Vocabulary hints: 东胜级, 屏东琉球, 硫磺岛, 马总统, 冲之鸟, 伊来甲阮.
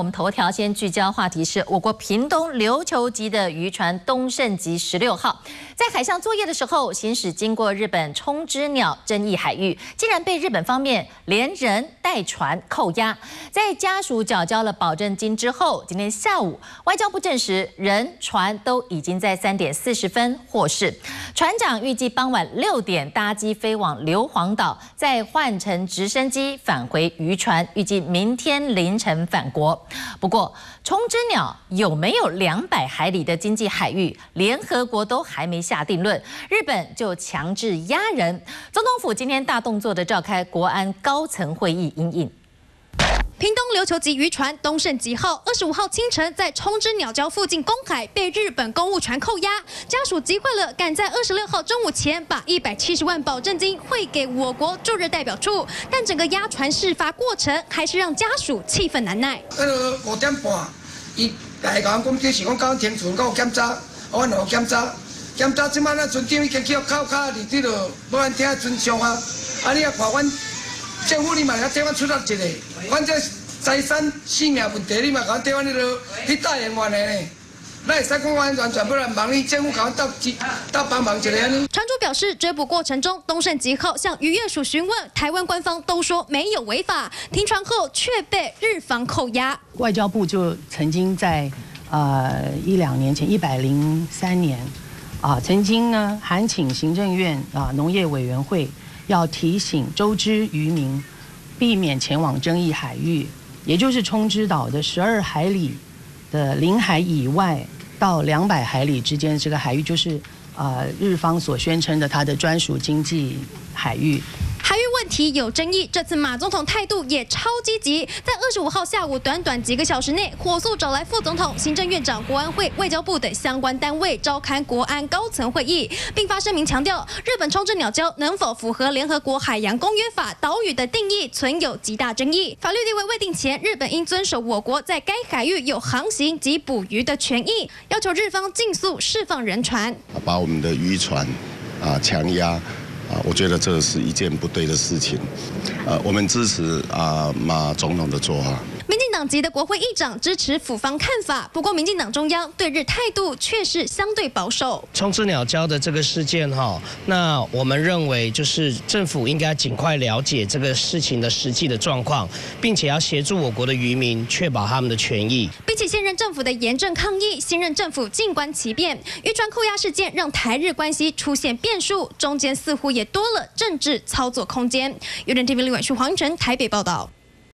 我们头条先聚焦话题是我国屏东琉球籍的渔船东胜级16号，在海上作业的时候，行驶经过日本冲之鸟争议海域，竟然被日本方面连人带船扣押。在家属缴交了保证金之后，今天下午外交部证实，人船都已经在3点40分获释。船长预计傍晚6点搭机飞往硫磺岛，再换乘直升机返回渔船，预计明天凌晨返国。 不过，冲之鸟有没有200海里的经济海域，联合国都还没下定论，日本就强制押人。总统府今天大动作的召开国安高层会议因应。 屏东琉球籍渔船东胜级号25号清晨在冲之鸟礁附近公海被日本公务船扣押，家属急坏了，赶在26号中午前把170万保证金汇给我国驻日代表处，但整个押船事发过程还是让家属气愤难耐。5点半，伊来甲阮讲，这是讲甲阮停船，甲我检查，我有检查，即摆咱船长已经去扣卡，伫滴落无按听船上啊，啊你啊看阮。 政府你嘛，甲台湾出力一个，阮这财产、性命问题，你嘛甲台湾迄落去大言话呢？咱会使讲完全不然，忙你政府甲阮斗帮忙一个安尼。船主表示，追捕过程中，东胜级号向渔业署询问，台湾官方都说没有违法，停船后却被日方扣押。外交部就曾经在1-2年前，103年曾经呢函请行政院农业委员会。 要提醒周知渔民，避免前往争议海域，也就是冲之岛的12海里的领海以外到200海里之间这个海域，就是日方所宣称的它的专属经济海域。 海域问题有争议，这次马总统态度也超积极，在25号下午短短几个小时内，火速找来副总统、行政院长、国安会、外交部等相关单位召开国安高层会议，并发声明强调，日本冲之鸟礁能否符合联合国海洋公约法岛屿的定义，存有极大争议。法律地位未定前，日本应遵守我国在该海域有航行及捕鱼的权益，要求日方尽速释放人船，把我们的渔船强押。 我觉得这是一件不对的事情，我们支持马总统的做法。民进党籍的国会议长支持府方看法，不过民进党中央对日态度却是相对保守。冲之鸟礁的这个事件哈，那我们认为就是政府应该尽快了解这个事情的实际的状况，并且要协助我国的渔民确保他们的权益。 比起现任政府的严正抗议，新任政府静观其变。渔船扣押事件让台日关系出现变数，中间似乎也多了政治操作空间。有点 TV 李婉淑、黄晨台北报道。